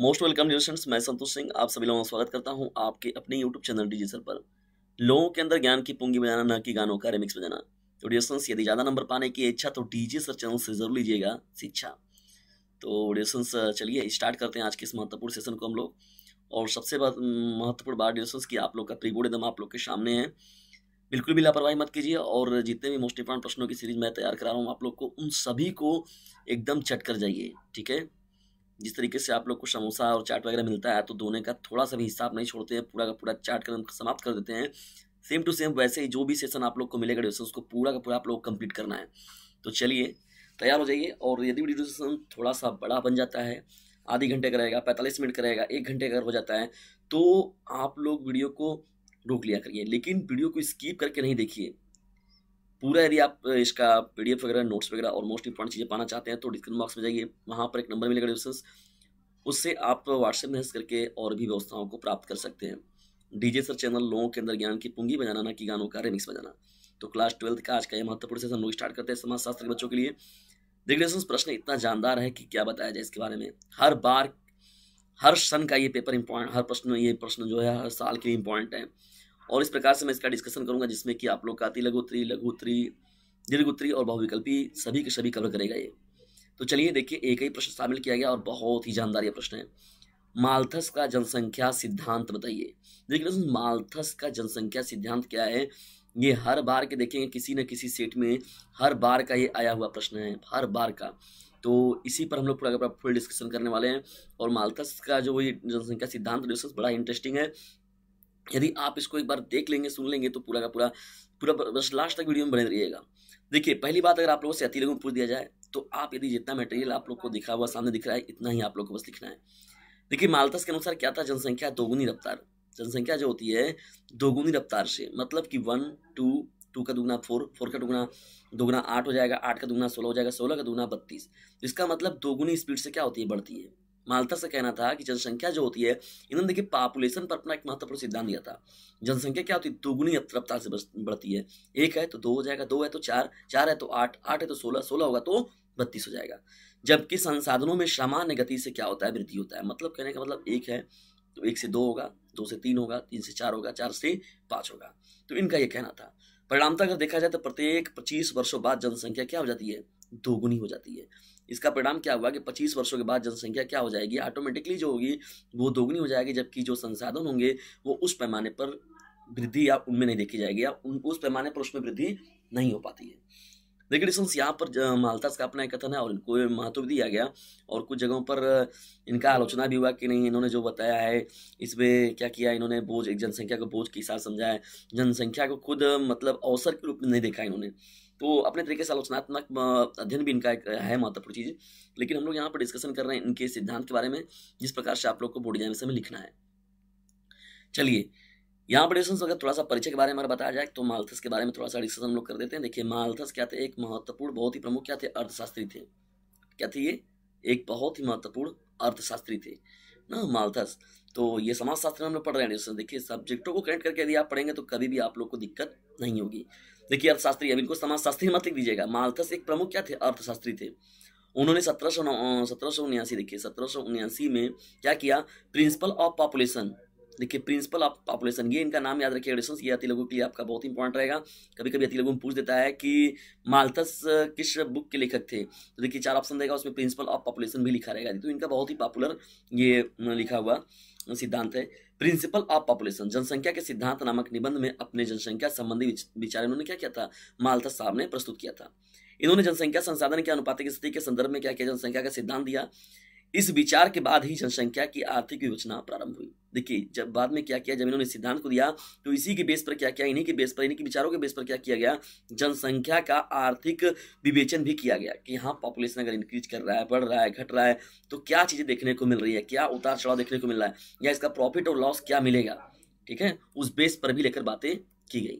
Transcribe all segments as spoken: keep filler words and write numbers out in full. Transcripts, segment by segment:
Most welcome dear students, मैं संतोष सिंह आप सभी लोगों का स्वागत करता हूं आपके अपने यूट्यूब चैनल डीजे सर पर। लोगों के अंदर ज्ञान की पूंगी बजाना, ना कि गानों का रिमिक्स बजाना। तो डियर स्टूडेंट्स, यदि ज़्यादा नंबर पाने की इच्छा तो डीजे सर चैनल से जरूर लीजिएगा शिक्षा। तो डियर स्टूडेंट्स, चलिए स्टार्ट करते हैं आज के इस महत्वपूर्ण सेशन को हम लोग। और सबसे महत्वपूर्ण बात डियर स्टूडेंट्स की आप लोग का प्री बोर्ड एकदम आप लोग के सामने है, बिल्कुल भी लापरवाही मत कीजिए। और जितने भी मोस्ट इंपोर्टेंट प्रश्नों की सीरीज मैं तैयार करा रहा हूँ आप लोग को, उन सभी को एकदम चट कर जाइए, ठीक है। जिस तरीके से आप लोग को समोसा और चाट वगैरह मिलता है तो दोनों का थोड़ा सा भी हिस्सा आप नहीं छोड़ते हैं, पूरा का पूरा चाट कर समाप्त कर देते हैं। सेम टू सेम वैसे ही जो भी सेशन आप लोग को मिलेगा डियर स्टूडेंट्स, उसको पूरा का पूरा आप लोग कंप्लीट करना है। तो चलिए तैयार हो जाइए। और यदि वीडियो सेशन थोड़ा सा बड़ा बन जाता है, आधे घंटे का रहेगा, पैंतालीस मिनट का रहेगा, एक घंटे का हो जाता है, तो आप लोग वीडियो को रोक लिया करिए, लेकिन वीडियो को स्किप करके नहीं देखिए पूरा। यदि आप इसका पीडीएफ वगैरह, नोट्स वगैरह और मोस्ट इंपॉर्टेंट चीज़ें पाना चाहते हैं तो डिस्क्रिप्शन बॉक्स में जाइए, वहाँ पर एक नंबर मिलेगा डियर स्टूडेंट्स, उससे आप व्हाट्सएप मैसेज करके और भी व्यवस्थाओं को प्राप्त कर सकते हैं। डीजे सर चैनल, लोगों के अंदर ज्ञान की पूंगी बजाना, ना कि गानों का रिमिक्स बजाना। तो क्लास ट्वेल्थ का आज का यह महत्वपूर्ण सेशन हम लोग स्टार्ट करते हैं समाजशास्त्र के बच्चों के लिए। देखिए डियर स्टूडेंट्स, प्रश्न इतना जानदार है कि क्या बताया जाए इसके बारे में। हर बार हर सन का ये पेपर इम्पोर्टेंट, हर प्रश्न ये प्रश्न जो है हर साल के लिए इम्पोर्टेंट है। और इस प्रकार से मैं इसका डिस्कशन करूंगा, जिसमें कि आप लोग का अति लघुत्तरी, लघुत्तरी, दीर्घ उत्तरी और बहुविकल्पी सभी के सभी कवर करेगा ये। तो चलिए देखिए, एक ही प्रश्न शामिल किया गया और बहुत ही जानदार ये प्रश्न है। माल्थस का जनसंख्या सिद्धांत बताइए। देखिए माल्थस का जनसंख्या सिद्धांत क्या है, ये हर बार के देखेंगे किसी न किसी सेट में हर बार का ये आया हुआ प्रश्न है, हर बार का। तो इसी पर हम लोग पूरा पूरा फुल डिस्कशन करने वाले हैं। और माल्थस का जो ये जनसंख्या सिद्धांत डिस्कस बड़ा इंटरेस्टिंग है। यदि आप इसको एक बार देख लेंगे, सुन लेंगे तो पूरा का पूरा पूरा बस लास्ट तक वीडियो में बने रहिएगा। देखिए पहली बात, अगर आप लोगों से अति लघु में पूछ दिया जाए तो आप यदि जितना मटेरियल आप लोग को दिखा हुआ सामने दिख रहा है इतना ही आप लोग को बस लिखना है। देखिए माल्थस के अनुसार क्या था, जनसंख्या दोगुनी रफ्तार। जनसंख्या जो होती है दोगुनी रफ्तार से, मतलब कि वन टू, टू का दुगुना फोर, फोर का दुगुना दोगुना आठ हो जाएगा, आठ का दुगुना सोलह हो जाएगा, सोलह का दुगुना बत्तीस। इसका मतलब दोगुनी स्पीड से क्या होती है, बढ़ती है। माल्थस का कहना था कि जनसंख्या जो होती है, इन्होंने देखिए पॉपुलेशन पर अपना एक महत्वपूर्ण सिद्धांत दिया था। जनसंख्या क्या होती है, दोगुनी रफ्तार से बढ़ती है। एक है तो दो हो जाएगा, दो है तो चार, चार है तो आठ, आठ है तो सोलह, सोलह होगा तो बत्तीस हो जाएगा। जबकि संसाधनों में सामान्य गति से क्या होता है, वृद्धि होता है। मतलब कहने का मतलब एक है तो एक से दो होगा, दो से तीन होगा, तीन से चार होगा, चार से पाँच होगा। तो इनका यह कहना था। परिणामतः अगर देखा जाए तो प्रत्येक पच्चीस वर्षों बाद जनसंख्या क्या हो जाती है, दोगुनी हो जाती है। इसका परिणाम क्या हुआ कि पच्चीस वर्षों के बाद जनसंख्या क्या हो जाएगी, ऑटोमेटिकली जो होगी वो दोगुनी हो जाएगी। जबकि जो संसाधन होंगे वो उस पैमाने पर वृद्धि या उनमें नहीं देखी जाएगी, या उन उस पैमाने पर उसमें वृद्धि नहीं हो पाती है। देखिए डिस्टेंस, यहाँ पर माल्थस का अपना एक कथन है और इनको महत्व दिया गया। और कुछ जगहों पर इनका आलोचना भी हुआ कि नहीं, इन्होंने जो बताया है इसमें क्या किया, इन्होंने बोझ, एक जनसंख्या को बोझ के हिसाब समझा है, जनसंख्या को खुद मतलब अवसर के रूप में नहीं देखा इन्होंने। तो अपने तरीके से आलोचनात्मक अध्ययन भी इनका एक है महत्वपूर्ण चीज़। लेकिन हम लोग यहाँ पर डिस्कशन कर रहे हैं इनके सिद्धांत के बारे में, जिस प्रकार से आप लोग को बोर्ड एग्जाम में लिखना है। चलिए यहाँ पर डिस्कशन, अगर थोड़ा सा परिचय के बारे में अगर बताया जाए तो माल्थस के बारे में थोड़ा सा डिस्कशन हम लोग कर देते हैं। देखिए माल्थस क्या थे, एक महत्वपूर्ण बहुत ही प्रमुख क्या थे, अर्थशास्त्री थे। क्या थे ये, एक बहुत ही महत्वपूर्ण अर्थशास्त्री थे ना माल्थस। तो ये समाजशास्त्र में हम लोग पढ़ रहे हैं डिस्कशन। देखिए सब्जेक्टों को कनेक्ट करके यदि आप पढ़ेंगे तो कभी भी आप लोग को दिक्कत नहीं होगी। देखिए अर्थशास्त्री, अब इनको समाजशास्त्री मत लिख दीजिएगा। माल्थस एक प्रमुख क्या थे, अर्थशास्त्री थे। उन्होंने सत्रह सौ सत्रह सौ उन्यासी देखिए सत्रह सौ उन्यासी में क्या किया, प्रिंसिपल ऑफ पॉपुलेशन। देखिए प्रिंसिपल ऑफ पॉपुलेशन, ये इनका नाम याद रखिए डिस्टेंस, ये अति लघु के लिए आपका बहुत इंपॉर्टेंट रहेगा। कभी कभी अति लघु में पूछ देता है कि माल्थस किस बुक के लेखक थे, तो देखिए चार ऑप्शन देगा, उसमें प्रिंसिपल ऑफ पॉपुलेशन भी लिखा रहेगा। तो इनका बहुत ही पॉपुलर ये लिखा हुआ सिद्धांत है, प्रिंसिपल ऑफ पॉपुलेशन। जनसंख्या के सिद्धांत नामक निबंध में अपने जनसंख्या संबंधी विचार इन्होंने क्या किया था, माल्थस साहब ने प्रस्तुत किया था। इन्होंने जनसंख्या संसाधन के अनुपातिक स्थिति के संदर्भ में क्या किया, जनसंख्या का सिद्धांत दिया। इस विचार के बाद ही जनसंख्या की आर्थिक विवेचना प्रारंभ हुई। देखिए जब बाद में क्या किया, जब इन्होंने सिद्धांत को दिया तो इसी के बेस पर क्या किया, इन्हीं के बेस पर, इन्हीं के विचारों के बेस पर क्या किया गया, जनसंख्या का आर्थिक विवेचन भी किया गया कि हाँ पॉपुलेशन अगर इंक्रीज कर रहा है, बढ़ रहा है, घट रहा है, तो क्या चीज़ें देखने को मिल रही है, क्या उतार चढ़ाव देखने को मिल रहा है, या इसका प्रॉफिट और लॉस क्या मिलेगा, ठीक है, उस बेस पर भी लेकर बातें की गई।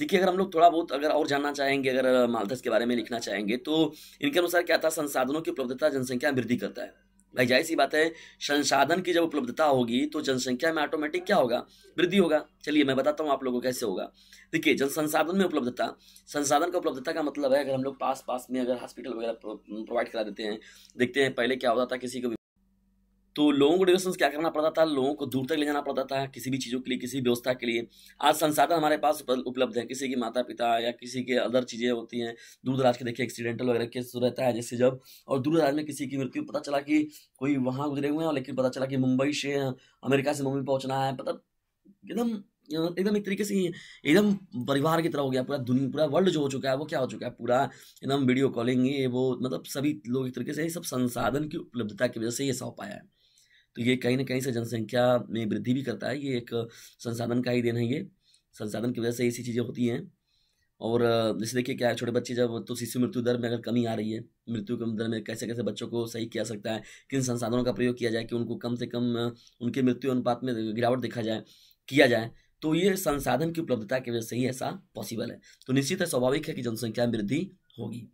देखिए अगर हम लोग थोड़ा बहुत अगर और जानना चाहेंगे, अगर माल्थस के बारे में लिखना चाहेंगे तो इनके अनुसार क्या था, संसाधनों की उपलब्धता जनसंख्या में वृद्धि करता है। भाई जाहिर सी बात है, संसाधन की जब उपलब्धता होगी तो जनसंख्या में ऑटोमेटिक क्या होगा, वृद्धि होगा। चलिए मैं बताता हूँ आप लोगों को कैसे होगा। देखिए जन संसाधन में उपलब्धता, संसाधन का उपलब्धता का मतलब है अगर हम लोग पास पास में अगर हॉस्पिटल वगैरह प्रोवाइड करा देते हैं, देखते हैं पहले क्या होता था, किसी को तो लोगों को डिस्कशन क्या करना पड़ता था, लोगों को दूर तक ले जाना पड़ता था किसी भी चीज़ों के लिए, किसी व्यवस्था के लिए। आज संसाधन हमारे पास उपलब्ध है, किसी के माता पिता या किसी के अदर चीज़ें होती हैं, दूर दराज के देखिए एक्सीडेंटल वगैरह केस रहता है जैसे जब, और दूर दराज में किसी की मृत्यु पता चला कि कोई वहाँ गुजरे हुए हैं, लेकिन पता चला कि मुंबई से अमेरिका से मुंबई पहुँचना है, मतलब एकदम एकदम एक तरीके से एकदम परिवार की तरह हो गया पूरा दुनिया, पूरा वर्ल्ड जो हो चुका है वो क्या हो चुका है, पूरा एकदम वीडियो कॉलिंग ये वो, मतलब सभी लोग एक तरीके से ये सब संसाधन की उपलब्धता की वजह से ये सौ पाया है। तो ये कहीं ना कहीं से जनसंख्या में वृद्धि भी करता है, ये एक संसाधन का ही देन है, ये संसाधन की वजह से ऐसी चीज़ें होती हैं। और जैसे देखिए क्या है, छोटे बच्चे जब, तो शिशु मृत्यु दर में अगर कमी आ रही है, मृत्यु कम दर में कैसे कैसे बच्चों को सही किया सकता है, किन संसाधनों का प्रयोग किया जाए कि उनको कम से कम उनके मृत्यु अनुपात में गिरावट देखा जाए किया जाए, तो ये संसाधन की उपलब्धता की वजह से ही ऐसा पॉसिबल है। तो निश्चित है, स्वाभाविक है कि जनसंख्या में वृद्धि होगी।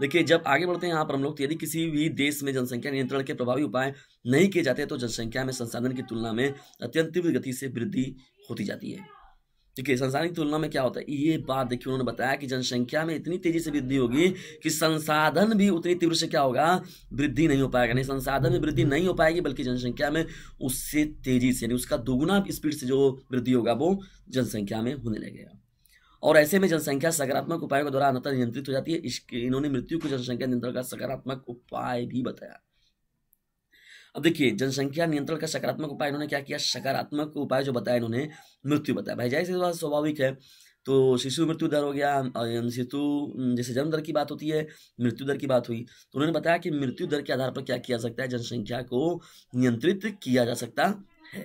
देखिए जब आगे बढ़ते हैं यहाँ पर हम लोग, तो यदि किसी भी देश में जनसंख्या नियंत्रण के प्रभावी उपाय नहीं किए जाते तो जनसंख्या में संसाधन की तुलना में अत्यंत तीव्र गति से वृद्धि होती जाती है। देखिए संसाधन की तुलना में क्या होता है, ये बात देखिए उन्होंने बताया कि जनसंख्या में इतनी तेजी से वृद्धि होगी कि संसाधन भी उतनी तीव्र से क्या होगा, वृद्धि नहीं हो पाएगा, नहीं संसाधन में वृद्धि नहीं हो पाएगी बल्कि जनसंख्या में उससे तेजी से नहीं उसका दोगुना स्पीड से जो वृद्धि होगा वो जनसंख्या में होने लगेगा। और ऐसे में जनसंख्या सकारात्मक उपायों के द्वारा अंतर नियंत्रित हो जाती है। इसके इन्होंने मृत्यु को जनसंख्या नियंत्रण का सकारात्मक उपाय भी बताया। अब देखिए जनसंख्या नियंत्रण का सकारात्मक उपाय इन्होंने क्या किया, सकारात्मक उपाय जो बताया इन्होंने मृत्यु बताया। भाई जाहिर सी बात स्वाभाविक है, तो शिशु मृत्यु दर हो गया, शिशु जैसे जन्म दर की बात होती है, मृत्यु दर की बात हुई, तो उन्होंने बताया कि मृत्यु दर के आधार पर क्या किया सकता है, जनसंख्या को नियंत्रित किया जा सकता है।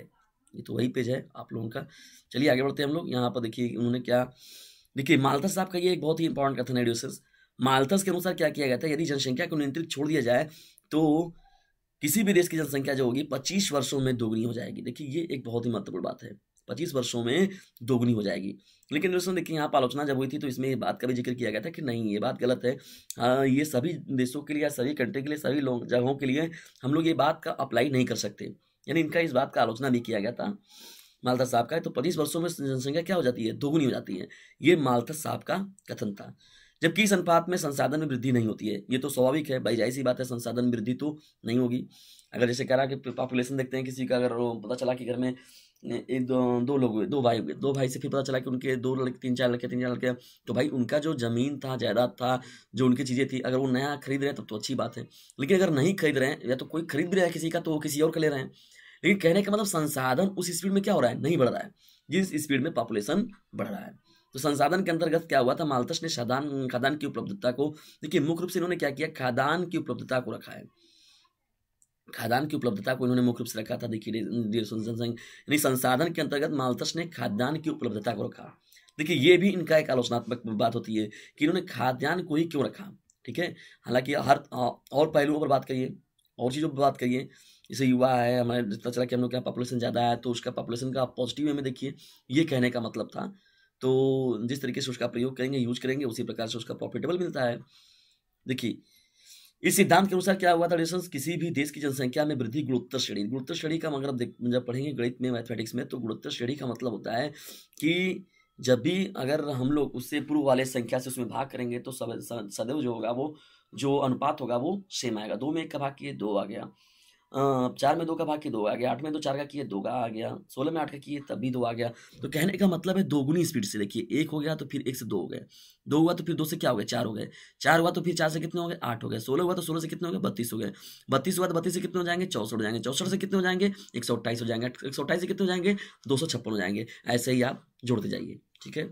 ये तो वही पेज है आप लोगों का। चलिए आगे बढ़ते हैं हम लोग। यहाँ पर देखिए उन्होंने क्या, देखिए माल्थस साहब का ये एक बहुत ही इंपॉर्टेंट कथन है डिस्कस। माल्थस के अनुसार क्या किया गया था, यदि जनसंख्या को नियंत्रित छोड़ दिया जाए तो किसी भी देश की जनसंख्या जो होगी पच्चीस वर्षों में दोगुनी हो जाएगी। देखिए ये एक बहुत ही महत्वपूर्ण बात है, पच्चीस वर्षों में दोगुनी हो जाएगी। लेकिन दोस्तों देखिए यहाँ पर आलोचना जब हुई थी तो इसमें ये बात का भी जिक्र किया गया था कि नहीं ये बात गलत है। आ, ये सभी देशों के लिए, सभी कंट्री के लिए, सभी लोग जगहों के लिए हम लोग ये बात का अप्लाई नहीं कर सकते, यानी इनका इस बात का आलोचना भी किया गया था माल्थस साहब का। तो पच्चीस वर्षों में जनसंख्या क्या हो जाती है, दोगुनी हो जाती है, ये माल्थस साहब का कथन था। जबकि इस अनुपात में संसाधन में वृद्धि नहीं होती है। ये तो स्वाभाविक है, भाई जाहिर सी बात है, संसाधन में वृद्धि तो नहीं होगी। अगर जैसे कह रहा कि पॉपुलेशन देखते हैं किसी का, अगर पता चला कि घर में एक दो दो लोग हुए, दो भाई हुए, दो भाई से फिर पता चला कि उनके दो लड़के, तीन चार लड़के, तीन चार लड़के, तो भाई उनका जो ज़मीन था, जायदाद था, जो उनकी चीज़ें थी, अगर वो नया खरीद रहे हैं तब तो अच्छी बात है। लेकिन अगर नहीं खरीद रहे हैं, या तो कोई खरीद भी रहा है किसी का तो वो किसी और का ले रहे हैं, लेकिन कहने का मतलब संसाधन उस स्पीड में क्या हो रहा है, नहीं बढ़ रहा है जिस स्पीड में पॉपुलेशन बढ़ रहा है। तो संसाधन के अंतर्गत क्या हुआ था, माल्थस ने खादान खादान की उपलब्धता को, देखिए मुख्य रूप से इन्होंने क्या किया, खादान की उपलब्धता को रखा है, खादान की उपलब्धता को इन्होंने मुख्य रूप से रखा था। देखिए यानी संसाधन के अंतर्गत माल्थस ने खाद्यान्न की उपलब्धता को रखा। देखिए ये भी इनका एक आलोचनात्मक बात होती है कि इन्होंने खाद्यान्न को ही क्यों रखा, ठीक है। हालांकि हर और पहलुओं पर बात करिए, और चीज़ों पर बात करिए, जैसे युवा है हमारे, पता चला कि हम लोग क्या पॉपुलेशन ज़्यादा है तो उसका पॉपुलेशन का पॉजिटिव वे में देखिए, ये कहने का मतलब था। तो जिस तरीके से उसका प्रयोग करेंगे, यूज करेंगे, उसी प्रकार से उसका प्रॉफिटेबल मिलता है। देखिए इस सिद्धांत के अनुसार क्या हुआ था डिस्टर्स, किसी भी देश की जनसंख्या में वृद्धि गुणोत्तर श्रेणी, गुणोत्तर श्रेणी का अगर आप जब पढ़ेंगे गणित में, मैथमेटिक्स में, तो गुणोत्तर श्रेणी का मतलब होता है कि जब भी अगर हम लोग उससे पूर्व वाले संख्या से उसमें भाग करेंगे तो सदैव जो होगा वो जो अनुपात होगा वो सेम आएगा। दो में एक का भाग किए दो आ गया, चार में दो का भाग किए दो आ गया, आठ में दो चार का किए दो का आ गया, सोलह में आठ का किए तब भी दो आ गया। तो कहने का मतलब है दोगुनी स्पीड से, देखिए एक हो गया तो फिर एक से दो हो गए, दो हुआ तो फिर दो से क्या हो गए, चार हो गए, चार हुआ तो फिर चार से कितने हो गए, आठ हो गए, सोलह हुआ तो सोलह से कितने हो गए, बत्तीस हो गए, बत्तीस हुआ तो बत्तीस से कितने हो जाएंगे, चौसठ हो जाएंगे, चौसठ से कितने हो जाएंगे, एक सौ अट्ठाईस हो जाएंगे, एक सौ अट्ठाईस से कितने हो जाएंगे, दो सौ छप्पन हो जाएंगे। ऐसे ही आप जोड़ते जाइए, ठीक है,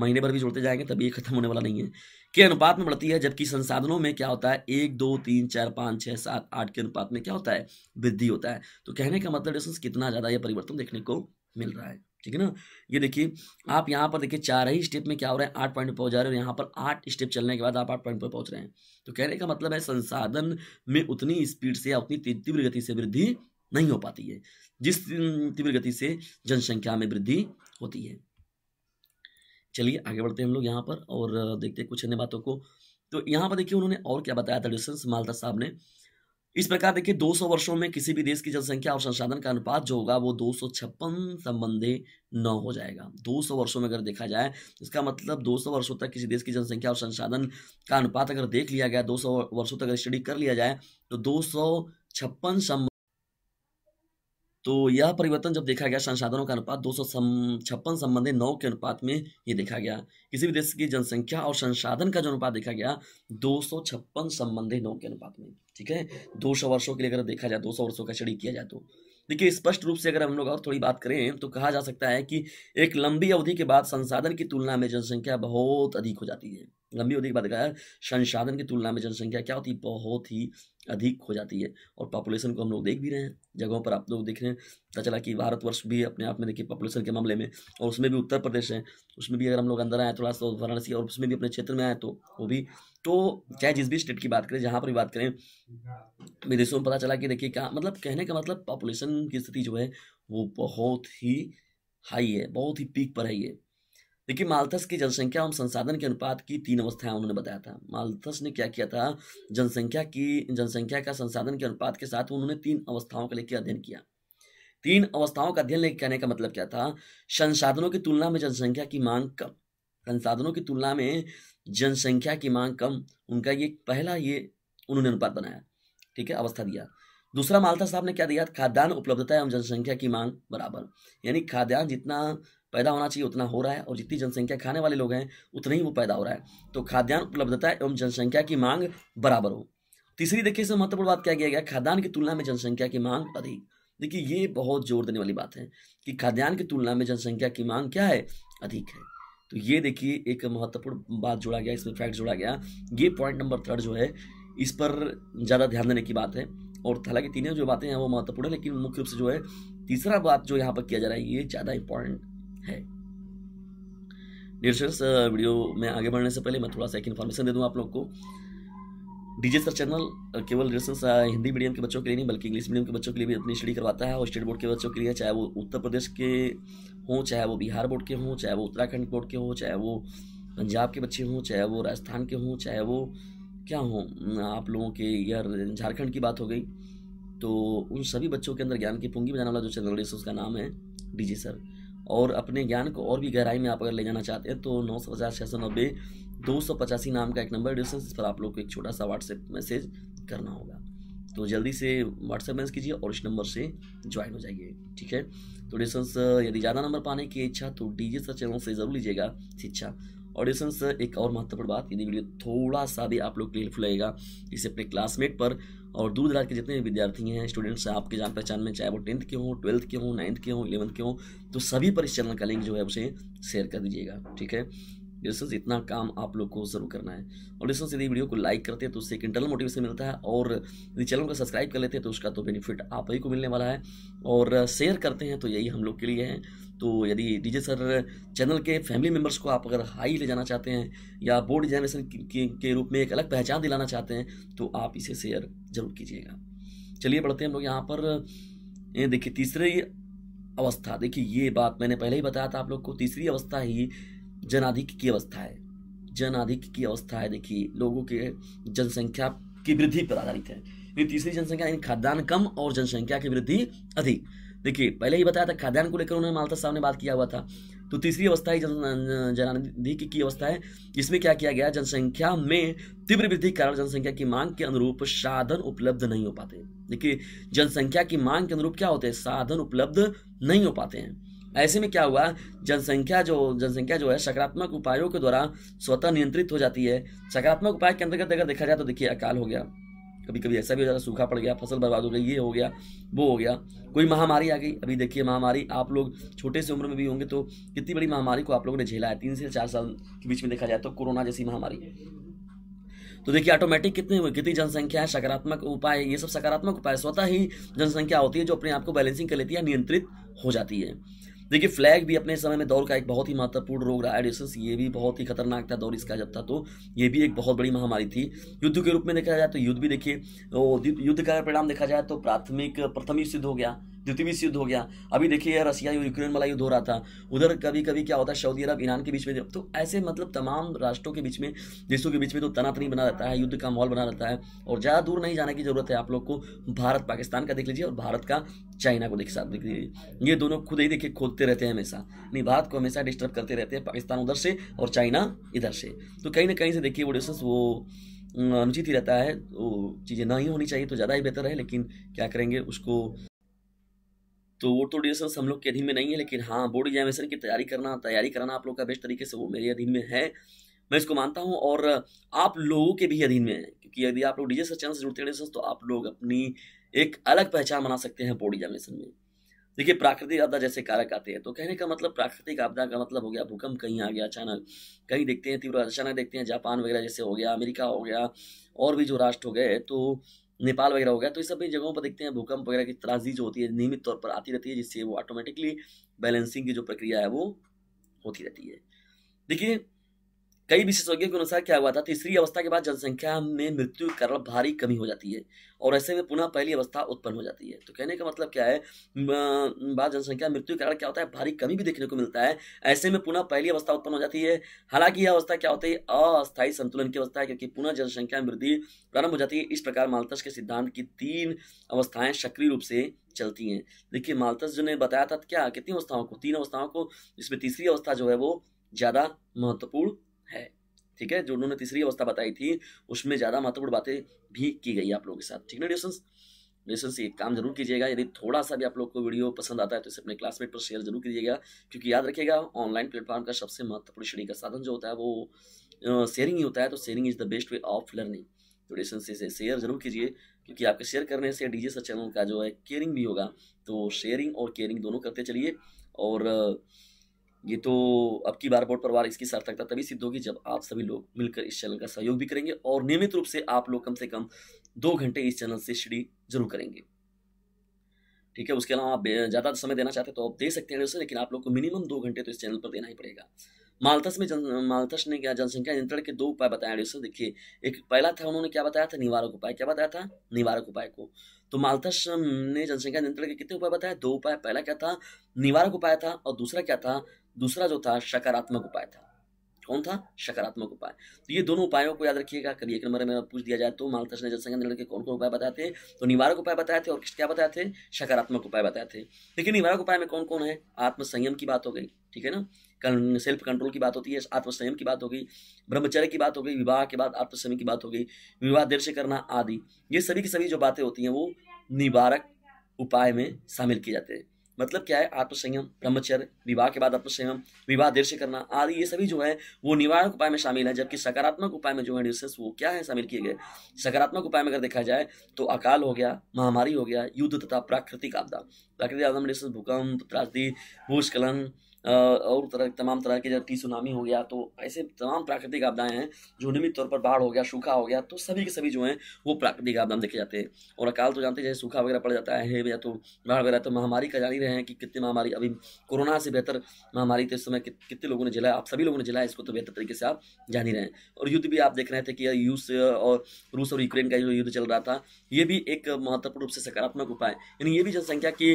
महीने भर भी जोड़ते जाएंगे तभी ये खत्म होने वाला नहीं है। के अनुपात में बढ़ती है, जबकि संसाधनों में क्या होता है, एक दो तीन चार पाँच छः सात आठ के अनुपात में क्या होता है, वृद्धि होता है। तो कहने का मतलब दोस्तों कितना ज़्यादा ये परिवर्तन देखने को मिल रहा है, ठीक है ना। ये देखिए आप यहाँ पर देखिए चार ही स्टेप में क्या हो रहा है, आठ पॉइंट पर पहुँच जा रहे हो, यहाँ पर आठ स्टेप चलने के बाद आप आठ पॉइंट पर पहुँच रहे हैं। तो कहने का मतलब है संसाधन में उतनी स्पीड से या उतनी तीव्र गति से वृद्धि नहीं हो पाती है जिस तीव्र गति से जनसंख्या में वृद्धि होती है। चलिए आगे बढ़ते हैं हम लोग यहाँ पर और देखते हैं कुछ अन्य बातों को। तो यहाँ पर देखिए उन्होंने और क्या बताया था डिस्कस माल्थस साहब ने, इस प्रकार देखिए दो सौ वर्षों में किसी भी देश की जनसंख्या और संसाधन का अनुपात जो होगा वो दो सौ छप्पन संबंधी न हो जाएगा। दो सौ वर्षों में अगर देखा जाए इसका मतलब दो सौ वर्षों तक किसी देश की जनसंख्या और संसाधन का अनुपात अगर देख लिया गया, दो सौ वर्षों तक स्टडी कर लिया जाए तो दो सौ छप्पन तो यह परिवर्तन जब देखा गया संसाधनों का अनुपात दो सौ छप्पन संबंधी नौ के अनुपात में ये देखा गया। किसी भी देश की जनसंख्या और संसाधन का जो अनुपात देखा गया दो सौ छप्पन संबंधी नौ के अनुपात में, ठीक है। दो सौ वर्षों के लिए अगर देखा जाए, दो सौ वर्षों का श्रेणी किया जाए तो देखिए स्पष्ट रूप से अगर हम लोग और थोड़ी बात करें तो कहा जा सकता है कि एक लंबी अवधि के बाद संसाधन की तुलना में जनसंख्या बहुत अधिक हो जाती है। लंबी अवधि के बाद अगर संसाधन की तुलना में जनसंख्या क्या होती है, बहुत ही अधिक हो जाती है। और पॉपुलेशन को हम लोग देख भी रहे हैं जगहों पर, आप लोग देख रहे हैं, पता चला कि भारतवर्ष भी अपने आप में देखिए पॉपुलेशन के मामले में, और उसमें भी उत्तर प्रदेश है, उसमें भी अगर हम लोग अंदर आए थोड़ा सा वाराणसी, और उसमें भी अपने क्षेत्र में आए तो वो भी, तो चाहे जिस भी स्टेट की बात करें, जहाँ पर भी बात करें विदेशों में, पता चला कि देखिए क्या मतलब, कहने का मतलब पॉपुलेशन की स्थिति जो है वो बहुत ही हाई है, बहुत ही पीक पर है ये। देखिए माल्थस की जनसंख्या एवं संसाधन के अनुपात की तीन अवस्थाएं उन्होंने बताया था। माल्थस ने क्या किया था, जनसंख्या की जनसंख्या का संसाधन के अनुपात के साथ उन्होंने तीन अवस्थाओं का लेकर अध्ययन किया। तीन अवस्थाओं का अध्ययन लेकर कहने का मतलब क्या था, संसाधनों की तुलना में जनसंख्या की मांग कम, संसाधनों की तुलना में जनसंख्या की मांग कम, उनका ये पहला ये उन्होंने अनुपात बनाया, ठीक है, अवस्था दिया। दूसरा माल्थस साहब ने क्या दिया, खाद्यान्न उपलब्धता एवं जनसंख्या की मांग बराबर, यानी खाद्यान्न जितना पैदा होना चाहिए उतना हो रहा है, और जितनी जनसंख्या खाने वाले लोग हैं उतना ही वो पैदा हो रहा है, तो खाद्यान्न उपलब्धता एवं जनसंख्या की मांग बराबर हो। तीसरी देखिए इसमें महत्वपूर्ण बात क्या किया गया, खाद्यान्न की तुलना में जनसंख्या की मांग अधिक। देखिए ये बहुत जोर देने वाली बात है कि खाद्यान्न की तुलना में जनसंख्या की मांग क्या है, अधिक है। तो ये देखिए एक महत्वपूर्ण बात जोड़ा गया, इसमें फैक्ट जोड़ा गया। ये पॉइंट नंबर थर्ड जो है इस पर ज़्यादा ध्यान देने की बात है, और हालांकि तीनों जो बातें हैं वो महत्वपूर्ण है, लेकिन मुख्य रूप से जो है तीसरा बात जो यहाँ पर किया जा रहा है ये ज़्यादा इंपॉर्टेंट है। डियर स्टूडेंट्स, वीडियो में आगे बढ़ने से पहले मैं थोड़ा सा एक इन्फॉर्मेशन दे दूँ आप लोग को। डीजे सर चैनल केवल हिंदी मीडियम के बच्चों के लिए नहीं बल्कि इंग्लिश मीडियम के बच्चों के लिए भी अपनी स्टडी करवाता है, और स्टेट बोर्ड के बच्चों के लिए, चाहे वो उत्तर प्रदेश के हों, चाहे वो बिहार बोर्ड के हों, चाहे वो उत्तराखंड बोर्ड के हों, चाहे वो पंजाब के बच्चे हों, चाहे वो राजस्थान के हों, चाहे वो क्या हों, आप लोगों के यार झारखंड की बात हो गई, तो उन सभी बच्चों के अंदर ज्ञान की पूंगी बजाने वाला जो चैनल है उसका नाम है डीजे सर। और अपने ज्ञान को और भी गहराई में आप अगर ले जाना चाहते हैं तो नौ सौ पचास छः सौ नब्बे दो सौ पचासी नाम का एक नंबर डिस्टेंस, इस पर आप लोग को एक छोटा सा व्हाट्सएप मैसेज करना होगा, तो जल्दी से व्हाट्सएप मैसेज कीजिए और इस नंबर से ज्वाइन हो जाइए, ठीक है। तो डिस्टेंस यदि ज़्यादा नंबर पाने की इच्छा तो डीजे सर चैनल से ज़रूर लीजिएगा शिक्षा। और डिस्टेंस एक और महत्वपूर्ण बात, यदि वीडियो थोड़ा सा भी आप लोग के हेल्पफुल लगेगा इसे अपने क्लासमेट पर और दूर दराज के जितने भी विद्यार्थी हैं, स्टूडेंट्स हैं आपके जान पहचान में, चाहे वो टेंथ के हों, ट्वेल्थ के हों, नाइन्थ के हों, इलेवंथ के हों, तो सभी पर इस चैनल का लिंक जो है उसे शेयर कर दीजिएगा, ठीक है। डिस्टेंस इतना काम आप लोग को जरूर करना है। और डिस्टेंस यदि वीडियो को लाइक करते हैं तो उससे एक इंटरनल मोटिवेशन मिलता है, और यदि चैनल को सब्सक्राइब कर लेते हैं तो उसका तो बेनिफिट आप ही को मिलने वाला है, और शेयर करते हैं तो यही हम लोग के लिए है। तो यदि डीजे सर चैनल के फैमिली मेम्बर्स को आप अगर हाई ले जाना चाहते हैं या बोर्ड एग्जामिनेशन के, के रूप में एक अलग पहचान दिलाना चाहते हैं तो आप इसे शेयर जरूर कीजिएगा। चलिए बढ़ते हैं हम लोग यहाँ पर। देखिए तीसरी अवस्था, देखिए ये बात मैंने पहले ही बताया था आप लोग को, तीसरी अवस्था ही जनाधिक्य की अवस्था है। जनाधिक्य की अवस्था है देखिए लोगों के जनसंख्या की वृद्धि पर आधारित है। ये तीसरी जनसंख्या यानी खाद्यान्न कम और जनसंख्या की वृद्धि अधिक। देखिए पहले ही बताया था खाद्यान्न को लेकर उन्होंने माल्थस साहब ने बात किया हुआ था। तो तीसरी अवस्था ही जन जनाधिक्य की अवस्था है, जिसमें क्या किया गया, जनसंख्या में तीव्र वृद्धि के कारण जनसंख्या की मांग के अनुरूप साधन उपलब्ध नहीं हो पाते। देखिए जनसंख्या की मांग के अनुरूप क्या होते हैं, साधन उपलब्ध नहीं हो पाते हैं। ऐसे में क्या हुआ, जनसंख्या जो जनसंख्या जो है सकारात्मक उपायों के द्वारा स्वतः नियंत्रित हो जाती है। सकारात्मक उपाय के अंतर्गत अगर देखा जाए तो देखिए अकाल हो गया, कभी कभी ऐसा भी हो जाता है, सूखा पड़ गया, फसल बर्बाद हो गई, ये हो गया, वो हो गया, कोई महामारी आ गई। अभी देखिए महामारी आप लोग छोटे से उम्र में भी होंगे तो कितनी बड़ी महामारी को आप लोगों ने झेला है, तीन से चार साल के बीच में देखा जाए तो कोरोना जैसी महामारी। तो देखिए ऑटोमेटिक कितने कितनी जनसंख्या है, सकारात्मक उपाय, ये सब सकारात्मक उपाय स्वतः ही जनसंख्या होती है जो अपने आप को बैलेंसिंग कर लेती है, नियंत्रित हो जाती है। देखिए फ्लैग भी अपने समय में दौर का एक बहुत ही महत्वपूर्ण रोग रहा है। डिस्टेंस ये भी बहुत ही खतरनाक था दौर इसका जब था, तो ये भी एक बहुत बड़ी महामारी थी। युद्ध के रूप में देखा जाए तो युद्ध भी देखिए, युद्ध का परिणाम देखा जाए तो प्राथमिक प्राथमिक सिद्ध हो गया, द्वितीय विश्व युद्ध हो गया। अभी देखिए रसिया यूक्रेन वाला युद्ध हो रहा था, उधर कभी कभी क्या होता है सऊदी अरब ईरान के बीच में, तो ऐसे मतलब तमाम राष्ट्रों के बीच में, देशों के बीच में तो तनातनी बना रहता है, युद्ध का माहौल बना रहता है। और ज़्यादा दूर नहीं जाने की जरूरत है आप लोग को, भारत पाकिस्तान का देख लीजिए और भारत का चाइना को देख साथ देख लीजिए, ये दोनों खुद ही देखिए खोदते रहते हैं हमेशा, नहीं भारत को हमेशा डिस्टर्ब करते रहते हैं, पाकिस्तान उधर से और चाइना इधर से। तो कहीं ना कहीं से देखिए वो डिस्टेंस वो अनुचित ही रहता है, वो चीज़ें नहीं होनी चाहिए तो ज़्यादा ही बेहतर है, लेकिन क्या करेंगे उसको तो वो तो डियर सर हम लोग के अधीन में नहीं है, लेकिन हाँ बोर्ड एग्जामिनेशन की तैयारी करना तैयारी कराना आप लोग का बेस्ट तरीके से वो मेरे अधीन में है, मैं इसको मानता हूँ, और आप लोगों के भी अधीन में है, क्योंकि यदि आप लोग डीजे सर चैनल से जुड़ते हैं तो आप लोग अपनी एक अलग पहचान बना सकते हैं बोर्ड एग्जामिनेशन में। देखिए प्राकृतिक आपदा जैसे कारक आते हैं, तो कहने का मतलब प्राकृतिक आपदा का मतलब हो गया भूकंप कहीं आ गया अचानक, कहीं देखते हैं तीव्र अचानक देखते हैं जापान वगैरह जैसे हो गया, अमेरिका हो गया, और भी जो राष्ट्र हो गए तो नेपाल वगैरह हो गया, तो इस सभी जगहों पर देखते हैं भूकंप वगैरह की त्रासदी जो होती है नियमित तौर पर आती रहती है, जिससे वो ऑटोमेटिकली बैलेंसिंग की जो प्रक्रिया है वो होती रहती है। देखिए कई विशेषज्ञों के अनुसार क्या हुआ था, तीसरी अवस्था के बाद जनसंख्या में मृत्यु के कारण भारी कमी हो जाती है और ऐसे में पुनः पहली अवस्था उत्पन्न हो जाती है। तो कहने का मतलब क्या है, बाद जनसंख्या मृत्यु के कारण क्या होता है, भारी कमी भी देखने को मिलता है, ऐसे में पुनः पहली अवस्था उत्पन्न हो जाती है। हालांकि यह अवस्था क्या होती है, अस्थायी संतुलन की अवस्था है, क्योंकि पुनः जनसंख्या वृद्धि प्रारंभ हो जाती है। इस प्रकार माल्थस के सिद्धांत की तीन अवस्थाएं सक्रिय रूप से चलती हैं। देखिए माल्थस जो ने बताया था क्या, कितनी अवस्थाओं को, तीन अवस्थाओं को, जिसमें तीसरी अवस्था जो है वो ज़्यादा महत्वपूर्ण है। ठीक है, जो उन्होंने तीसरी अवस्था बताई थी उसमें ज़्यादा महत्वपूर्ण बातें भी की गई आप लोगों के साथ। ठीक है डियर्स डियर्स, एक काम जरूर कीजिएगा, यदि थोड़ा सा भी आप लोग को वीडियो पसंद आता है तो इसे अपने क्लासमेट पर शेयर जरूर कीजिएगा, क्योंकि याद रखिएगा ऑनलाइन प्लेटफॉर्म का सबसे महत्वपूर्ण श्रेणी का साधन जो होता है वो शेयरिंग ही होता है। तो sharing is the best way of learning. तो डियर्स इसे शेयर जरूर कीजिए, क्योंकि आपके शेयर करने से डीजे सर चैनल का जो है केयरिंग भी होगा। तो शेयरिंग और केयरिंग दोनों करते चलिए, और ये तो अब की बार बोर्ड परिवार इसकी सार्थकता तभी सिद्ध होगी जब आप सभी लोग मिलकर इस चैनल का सहयोग भी करेंगे, और नियमित रूप से आप लोग कम से कम दो घंटे इस चैनल से स्टडी जरूर करेंगे। ठीक है, उसके अलावा आप ज़्यादा समय देना चाहते हैं तो आप दे सकते हैं उसे, लेकिन आप लोग को मिनिमम दो घंटे तो इस चैनल पर देना ही पड़ेगा। माल्थस में जन माल्थस ने क्या जनसंख्या नियंत्रण के दो उपाय बताया दोस्तों। देखिए एक पहला था, उन्होंने क्या बताया था, निवारक उपाय। क्या बताया था, निवारक उपाय को। तो माल्थस ने जनसंख्या नियंत्रण के कितने उपाय बताए, दो उपाय। पहला क्या था, निवारक उपाय था, और दूसरा क्या था, दूसरा जो था सकारात्मक उपाय था। कौन था, सकारात्मक उपाय। तो ये दोनों उपायों को याद रखिएगा, कभी एक नंबर में पूछ दिया जाए तो माल्थस ने जनसंख्या नियंत्रण के कौन कौन उपाय बताए थे, तो निवारक उपाय बताए थे और क्या बताए थे, सकारात्मक उपाय बताए थे। लेकिन निवारक उपाय में कौन कौन है, आत्मसंयम की बात हो गई, ठीक है ना, कल सेल्फ कंट्रोल की बात होती है, आत्मसंयम की बात हो गई, ब्रह्मचर्य की बात हो गई, विवाह के बाद आत्मसंयम की बात हो गई, विवाह देर से करना आदि। ये सभी की सभी जो बातें होती हैं वो निवारक उपाय में शामिल किए जाते हैं। मतलब क्या है, आत्मसंयम, ब्रह्मचर्य, विवाह के बाद आत्मसंयम, विवाह देर से करना आदि, ये सभी जो है वो निवारक उपाय में शामिल है। जबकि सकारात्मक उपाय में जो है वो क्या है, शामिल किए गए। सकारात्मक उपाय में अगर देखा जाए तो अकाल हो गया, महामारी हो गया, युद्ध तथा प्राकृतिक आपदा। प्राकृतिक आपदा में भूकंप, त्रासदी, भूस्खलन और तरह तमाम तरह के, जब टी सुनामी हो गया, तो ऐसे तमाम प्राकृतिक आपदाएं हैं जो नियमित तौर पर बाढ़ हो गया, सूखा हो गया, तो सभी के सभी जो हैं वो प्राकृतिक आपदा में देखे जाते हैं। और अकाल तो जानते हैं, जैसे सूखा वगैरह पड़ जाता है या तो बाढ़ वगैरह। तो महामारी का जान ही रहे हैं कि कितनी महामारी, अभी कोरोना से बेहतर महामारी तो इस समय कि, कितने लोगों ने झेला, आप सभी लोगों ने झेला है इसको, तो बेहतर तरीके से आप जान ही रहे हैं। और युद्ध भी आप देख रहे थे कि रूस और रूस और यूक्रेन का जो युद्ध चल रहा था, ये भी एक महत्वपूर्ण रूप से सकारात्मक उपाय, यानी ये भी जनसंख्या की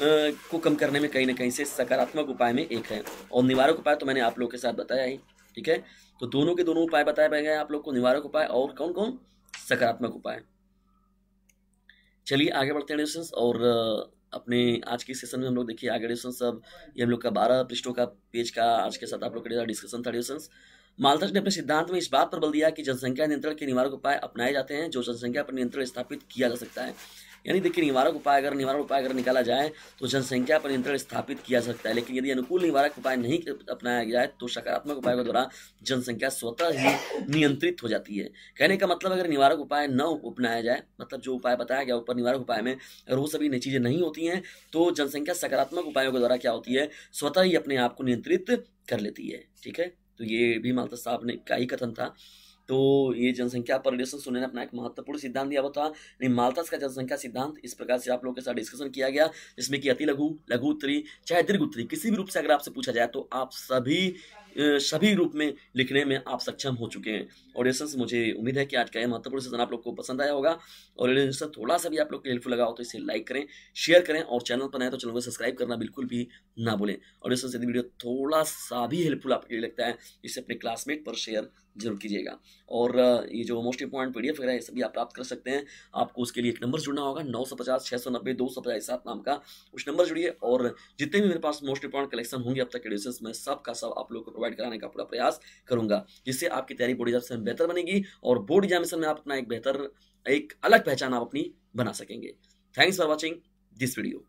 को कम करने में कहीं ना कहीं से सकारात्मक उपाय में एक है। और निवारक उपाय तो मैंने आप लोगों के साथ बताया ही, ठीक है। तो दोनों के दोनों उपाय बताए गए हैं आप लोग को, निवारक उपाय और कौन कौन, सकारात्मक उपाय। चलिए आगे बढ़ते हैं दोस्तों, और अपने आज के सेशन में हम लोग देखिए आगे दोस्तों सब ये हम लोग का बारह पृष्ठों का पेज का आज के साथ आप लोग के डिस्कशन था दोस्तों। माल्थस ने अपने सिद्धांत में इस बात पर बल दिया कि जनसंख्या नियंत्रण के निवारक उपाय अपनाए जाते हैं जो जनसंख्या पर नियंत्रण स्थापित किया जा सकता है। यानी देखिए निवारक उपाय अगर निवारक उपाय अगर निकाला जाए तो जनसंख्या पर नियंत्रण स्थापित किया जा सकता है, लेकिन यदि अनुकूल निवारक उपाय नहीं अपनाया जाए तो सकारात्मक उपाय के द्वारा जनसंख्या स्वतः ही नियंत्रित हो जाती है। कहने का मतलब अगर निवारक उपाय न अपनाया जाए, मतलब जो उपाय बताया गया ऊपर निवारक उपाय में, अगर वो सभी नई चीज़ें नहीं होती हैं तो जनसंख्या सकारात्मक उपायों के द्वारा क्या होती है, स्वतः ही अपने आप को नियंत्रित कर लेती है। ठीक है, तो ये भी माल्थस साहब ने का ही कथन था। तो ये जनसंख्या पर रिलेशन ने अपना एक महत्वपूर्ण सिद्धांत दिया होता है, माल्थस का जनसंख्या सिद्धांत। इस प्रकार से आप लोगों के साथ डिस्कशन किया गया, जिसमें कि अति लघु, लघु उत्तरी चाहे दीर्घ उत्तरी, किसी भी रूप से अगर आपसे पूछा जाए तो आप सभी सभी रूप में लिखने में आप सक्षम हो चुके हैं। और रिलेशन मुझे उम्मीद है कि आज का यह महत्वपूर्ण सेशन आप लोग को पसंद आया होगा, और रिलेशन थोड़ा सा भी आप लोग को हेल्पफुल लगा हो तो इसे लाइक करें, शेयर करें, और चैनल पर नए तो चैनल को सब्सक्राइब करना बिल्कुल भी ना भूलें। और रिलेशन यदि वीडियो थोड़ा सा भी हेल्पफुल आपके लिए लगता है इसे अपने क्लासमेट पर शेयर जरूर कीजिएगा। और ये जो मोस्ट इंपॉर्टेंट पीडीएफ वगैरह ये सभी आप प्राप्त कर सकते हैं। आपको उसके लिए एक नंबर जुड़ना होगा, नौ सौ पचास छः सौ नब्बे दो सौ पचास सात नाम का, उस नंबर जुड़िए। और जितने भी मेरे पास मोस्ट इंपॉर्टेंट कलेक्शन होंगे अब तक के डिस्कस में सब का सब आप लोग को प्रोवाइड कराने का पूरा प्रयास करूंगा, जिससे आपकी तैयारी बोर्ड एग्जाम में बेहतर बनेगी और बोर्ड एग्जामिनेशन में आप अपना एक बेहतर, एक अलग पहचान आप अपनी बना सकेंगे। Thanks for watching this video.